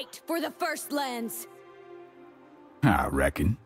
Fight for the First Lands! I reckon.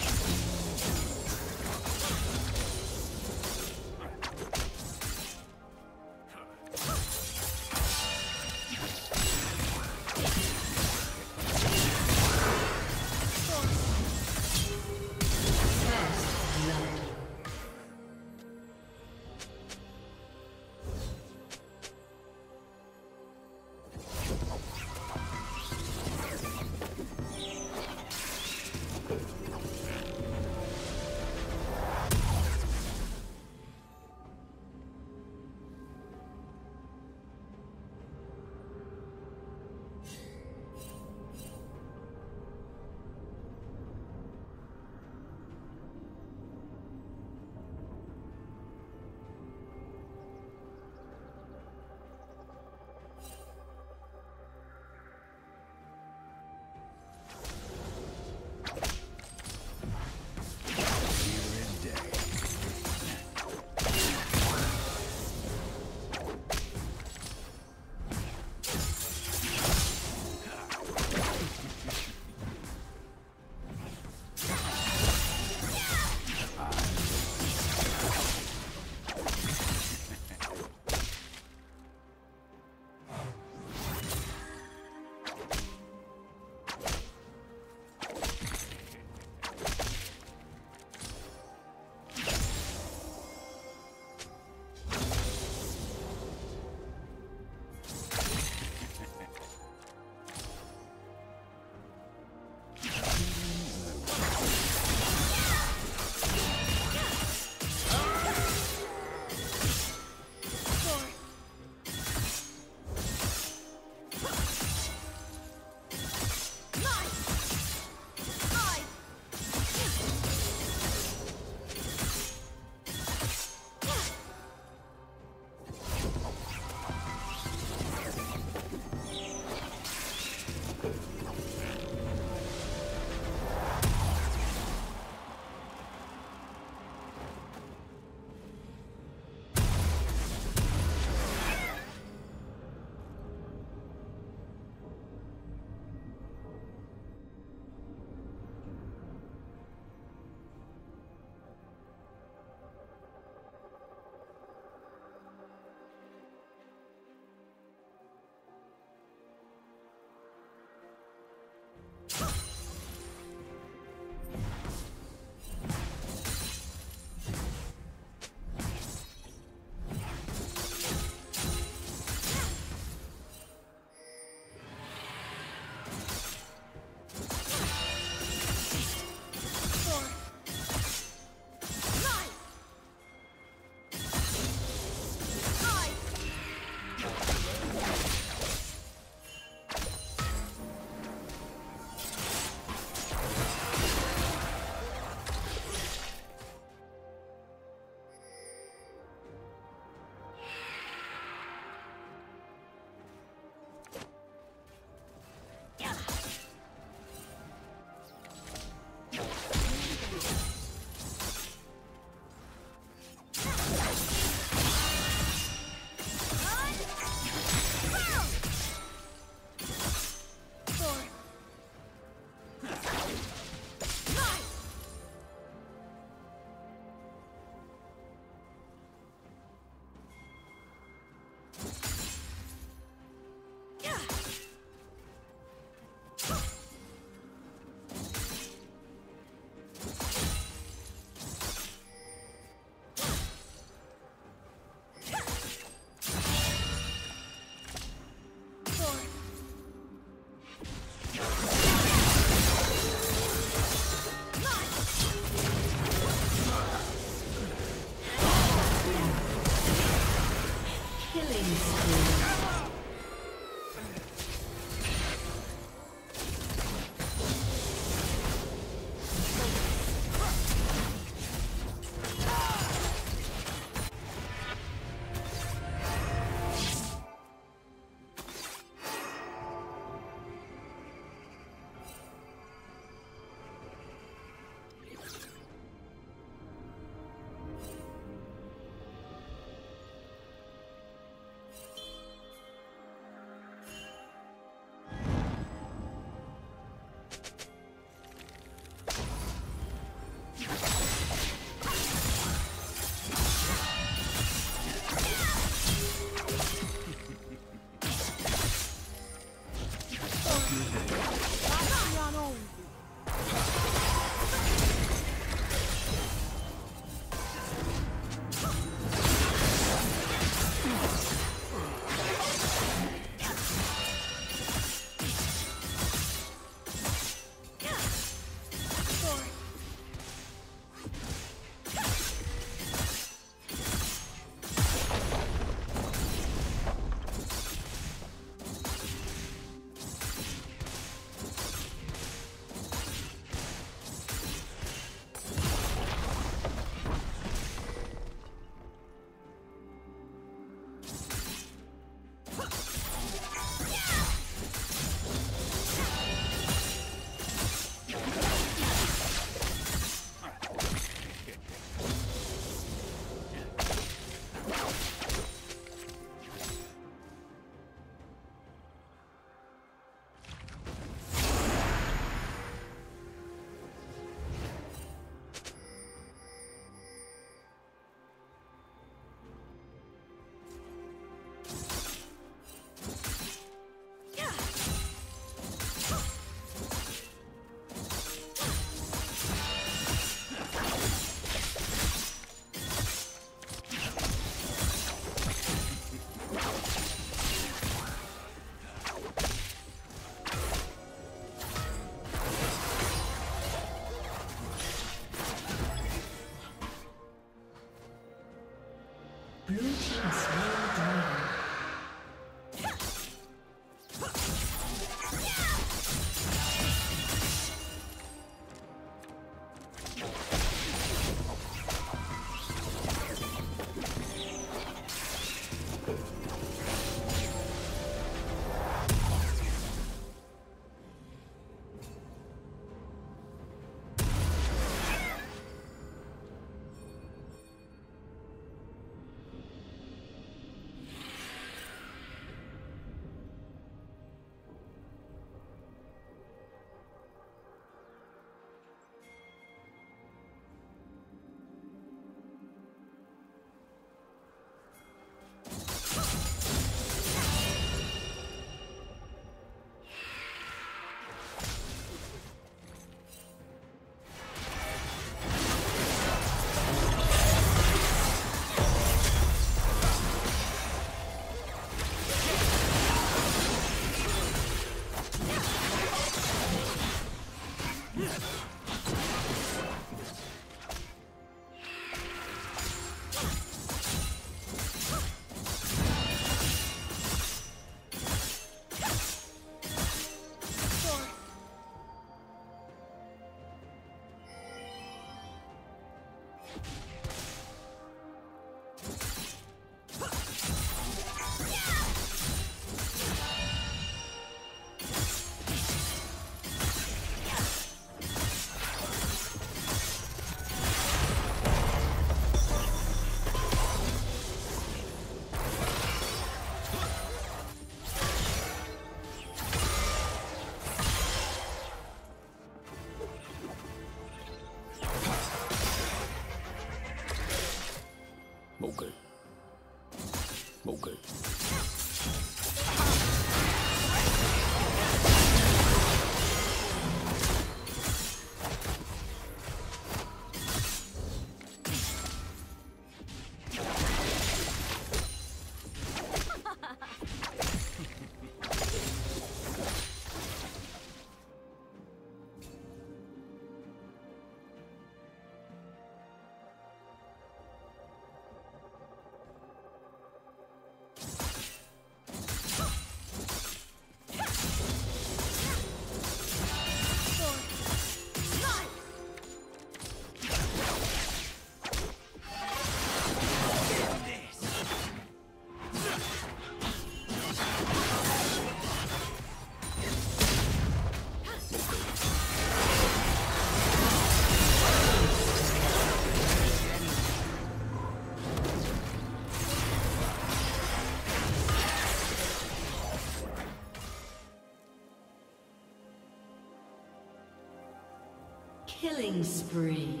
Killing spree.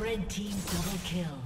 Red team double kill.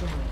destroyed.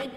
Red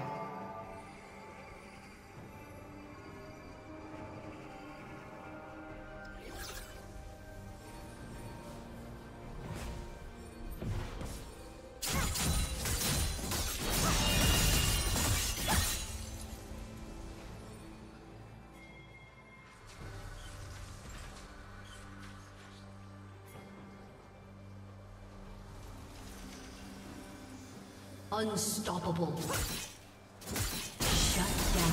Unstoppable. Shut down.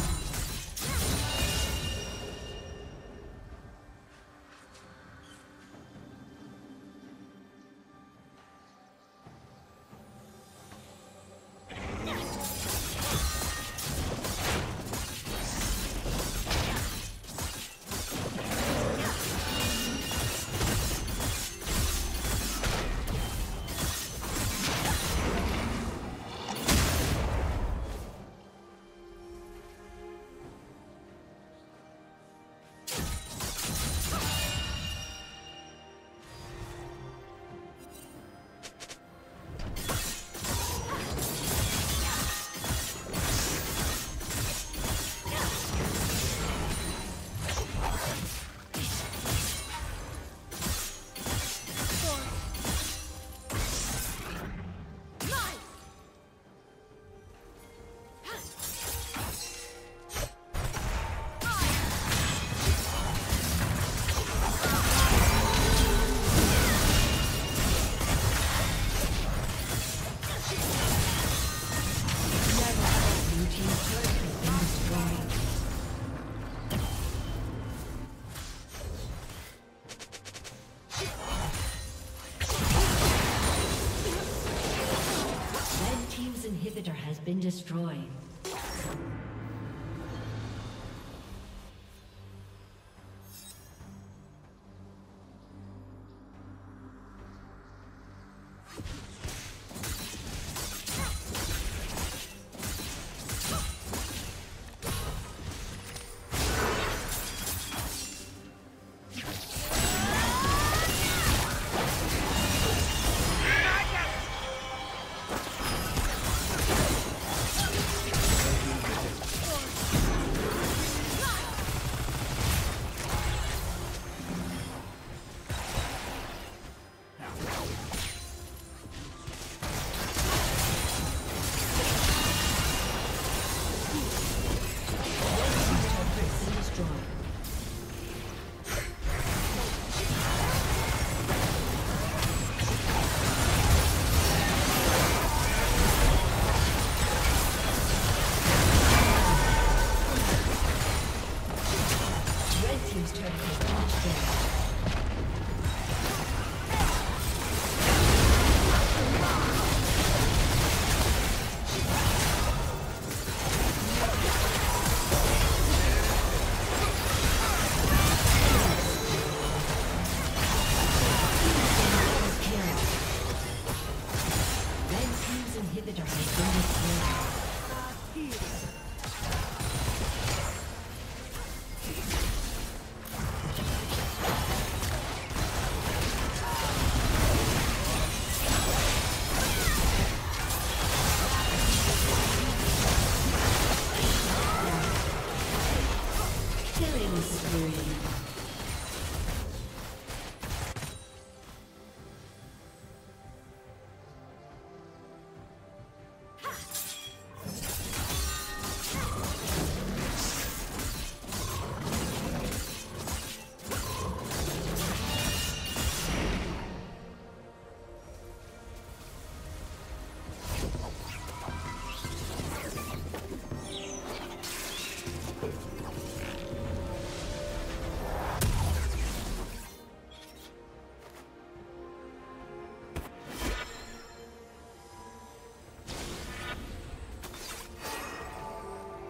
Been destroyed.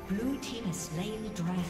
Blue team has slain the dragon.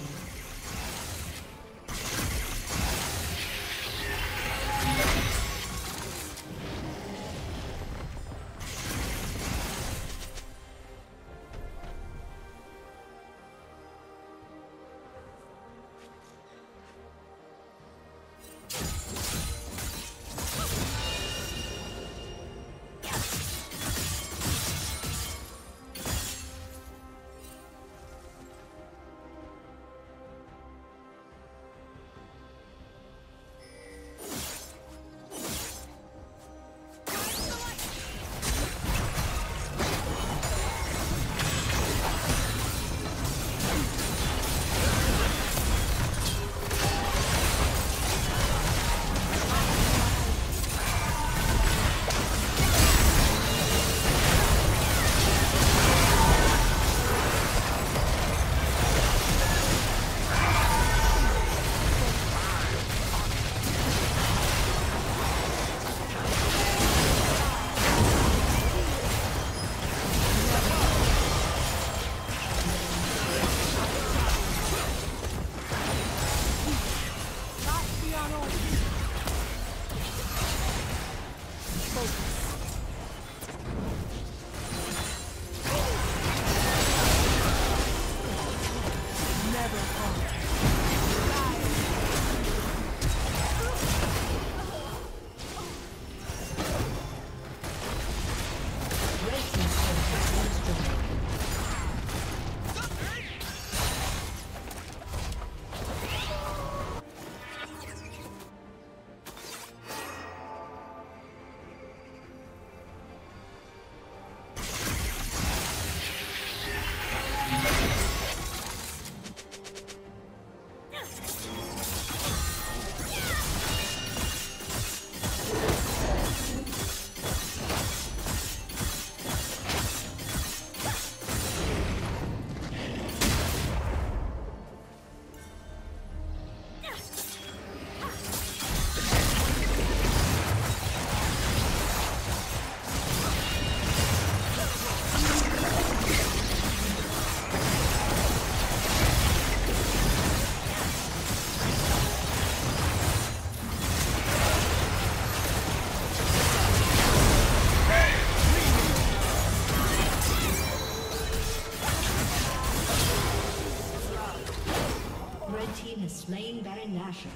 Slain Baron Nashor.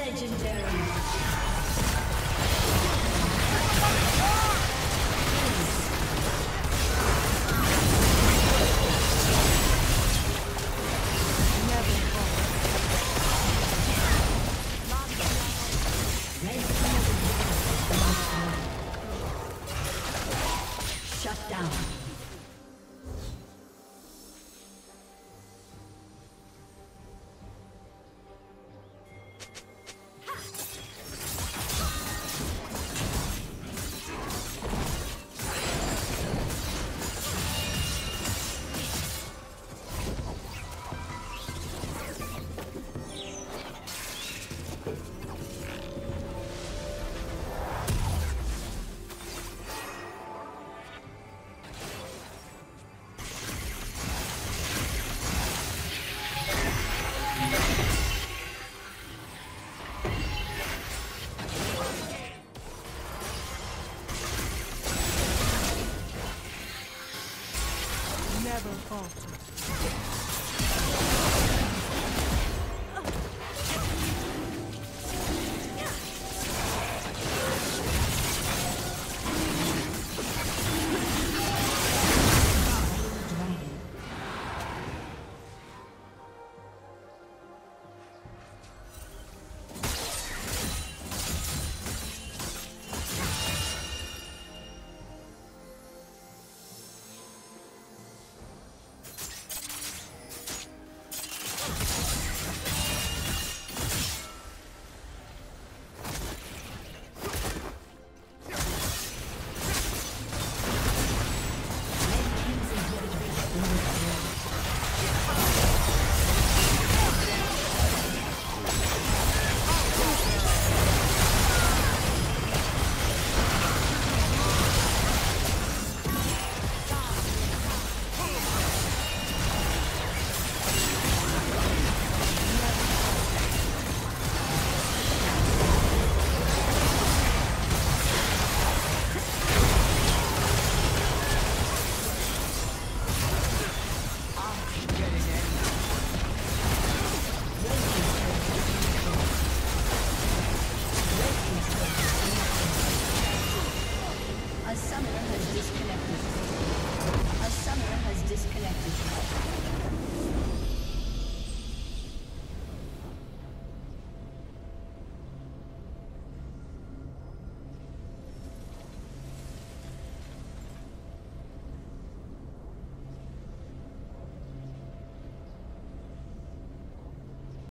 Legendary. A summoner has disconnected.